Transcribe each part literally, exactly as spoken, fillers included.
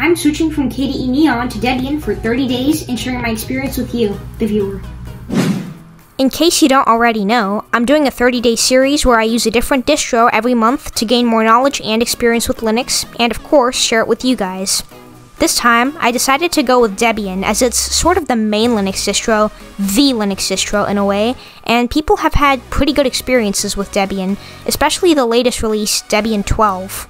I'm switching from K D E Neon to Debian for thirty days and sharing my experience with you, the viewer. In case you don't already know, I'm doing a thirty-day series where I use a different distro every month to gain more knowledge and experience with Linux, and of course, share it with you guys. This time, I decided to go with Debian as it's sort of the main Linux distro, the Linux distro in a way, and people have had pretty good experiences with Debian, especially the latest release, Debian twelve.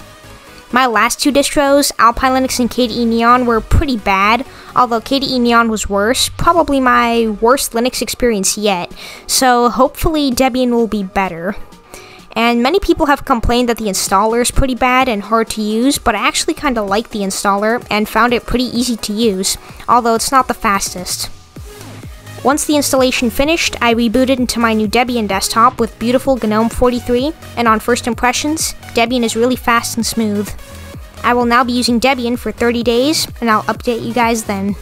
My last two distros, Alpine Linux and K D E Neon, were pretty bad, although K D E Neon was worse, probably my worst Linux experience yet, so hopefully Debian will be better. And many people have complained that the installer is pretty bad and hard to use, but I actually kinda like the installer and found it pretty easy to use, although it's not the fastest. Once the installation finished, I rebooted into my new Debian desktop with beautiful GNOME forty-three, and on first impressions, Debian is really fast and smooth. I will now be using Debian for thirty days, and I'll update you guys then.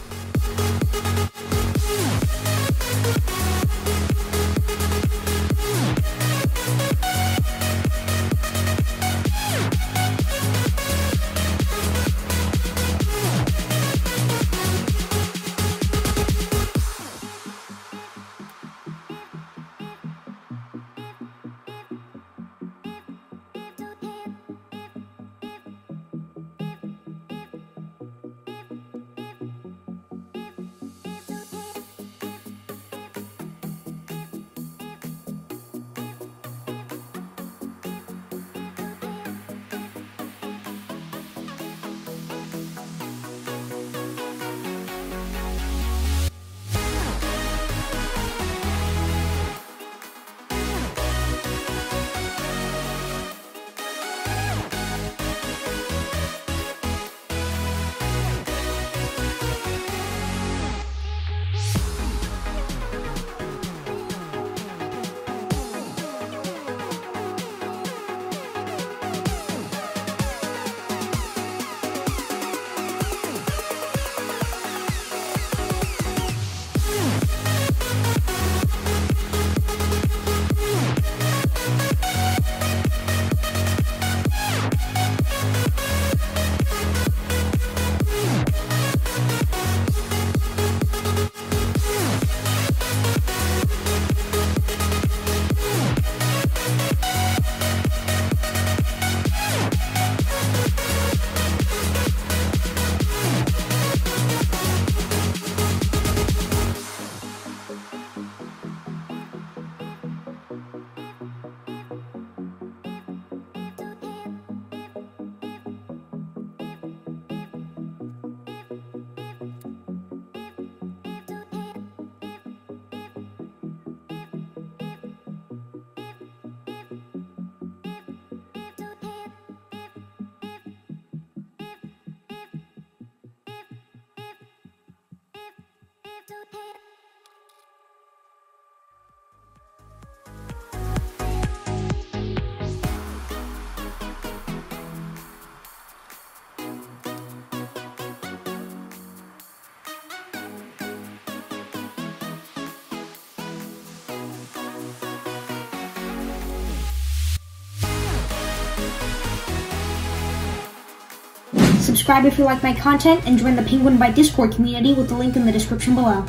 Subscribe if you like my content and join the PenguinByte Discord community with the link in the description below.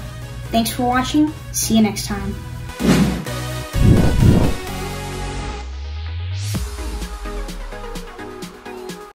Thanks for watching, see you next time.